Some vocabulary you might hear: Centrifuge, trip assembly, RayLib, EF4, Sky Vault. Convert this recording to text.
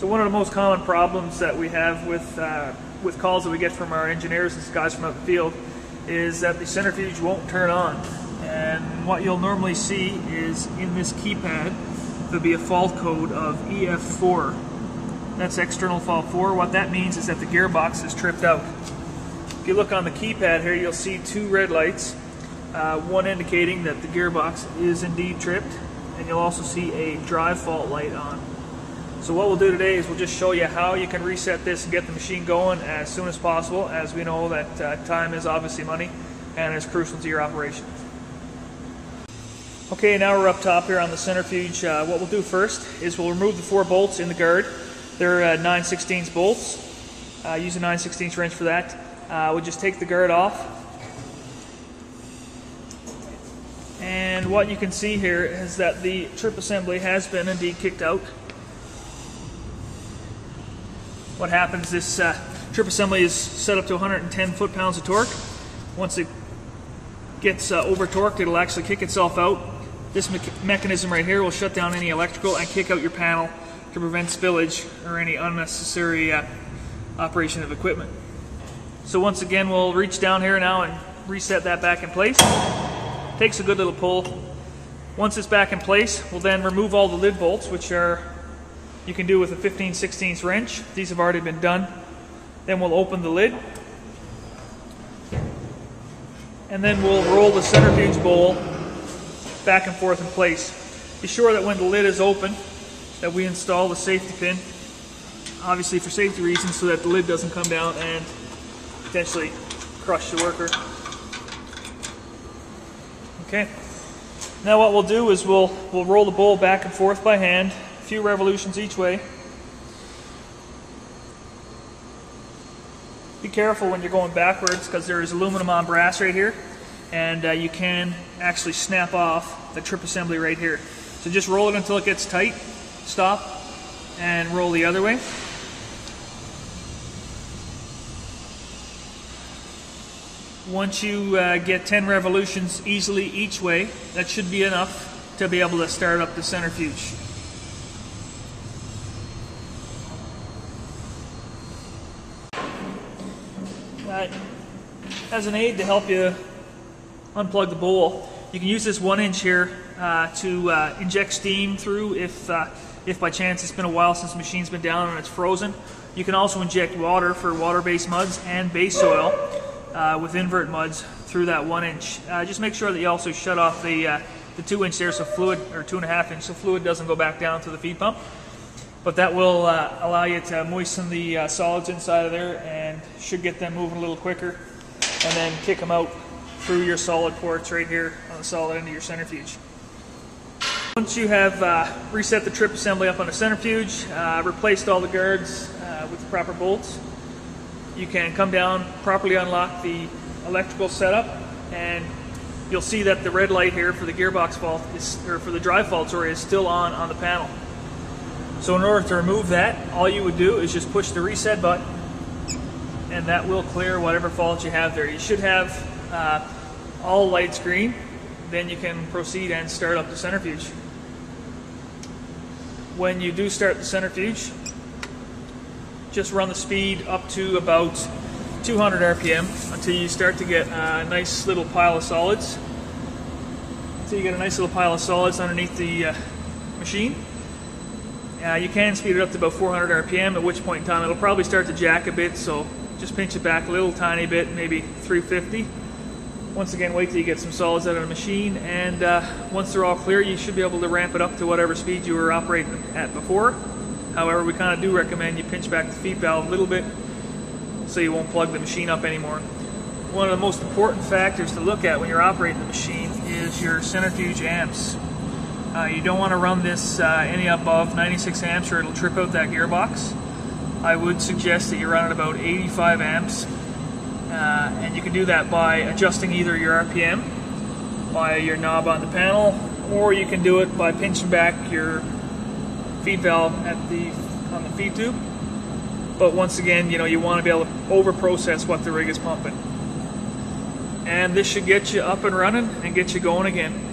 So one of the most common problems that we have with calls that we get from our engineers and guys from out in the field is that the centrifuge won't turn on. And what you'll normally see is in this keypad there'll be a fault code of EF4. That's external fault 4. What that means is that the gearbox is tripped out. If you look on the keypad here, you'll see two red lights, one indicating that the gearbox is indeed tripped, and you'll also see a drive fault light on. So what we'll do today is we'll just show you how you can reset this and get the machine going as soon as possible, as we know that time is obviously money and is crucial to your operation. Okay, now we're up top here on the centrifuge. What we'll do first is we'll remove the four bolts in the guard. They're 9/16 bolts. Use a 9/16 wrench for that. We'll just take the guard off. And what you can see here is that the trip assembly has been indeed kicked out. What happens, this trip assembly is set up to 110 foot-pounds of torque. Once it gets over-torqued, it'll actually kick itself out. This mechanism right here will shut down any electrical and kick out your panel to prevent spillage or any unnecessary operation of equipment. So once again, we'll reach down here now and reset that back in place. Takes a good little pull. Once it's back in place, we'll then remove all the lid bolts, which are, you can do with a 15/16 wrench. These have already been done. Then we'll open the lid. And then we'll roll the centrifuge bowl back and forth in place. Be sure that when the lid is open, that we install the safety pin, obviously for safety reasons, so that the lid doesn't come down and potentially crush the worker. Okay, now what we'll do is we'll roll the bowl back and forth by hand, a few revolutions each way. Be careful when you're going backwards, because there is aluminum on brass right here, and you can actually snap off the trip assembly right here. So just roll it until it gets tight, stop, and roll the other way. Once you get 10 revolutions easily each way, that should be enough to be able to start up the centrifuge. As an aid to help you unplug the bowl, you can use this 1 inch here to inject steam through if by chance it's been a while since the machine's been down and it's frozen. You can also inject water for water-based muds and base oil with invert muds through that 1 inch. Just make sure that you also shut off the 2 inch there, so fluid, or 2.5 inch, so fluid doesn't go back down to the feed pump. But that will allow you to moisten the solids inside of there, and should get them moving a little quicker, and then kick them out through your solid ports right here on the solid end of your centrifuge. Once you have reset the trip assembly up on the centrifuge, replaced all the guards with the proper bolts, you can come down, properly unlock the electrical setup, and you'll see that the red light here for the gearbox fault, or for the drive fault, is still on the panel. So in order to remove that, all you would do is just push the reset button, and that will clear whatever fault you have there. You should have all lights green, then you can proceed and start up the centrifuge. When you do start the centrifuge, just run the speed up to about 200 RPM until you start to get a nice little pile of solids. Until you get a nice little pile of solids underneath the machine. You can speed it up to about 400 RPM, at which point in time it'll probably start to jack a bit, so just pinch it back a little tiny bit, maybe 350. Once again, wait till you get some solids out of the machine, and once they're all clear, you should be able to ramp it up to whatever speed you were operating at before. However, we kind of do recommend you pinch back the feed valve a little bit so you won't plug the machine up anymore. One of the most important factors to look at when you're operating the machine is your centrifuge amps. You don't want to run this any above 96 amps or it'll trip out that gearbox. I would suggest that you run it about 85 amps. And you can do that by adjusting either your RPM, by your knob on the panel, or you can do it by pinching back your feed valve on the feed tube. But once again, you know, you want to be able to over process what the rig is pumping. And this should get you up and running and get you going again.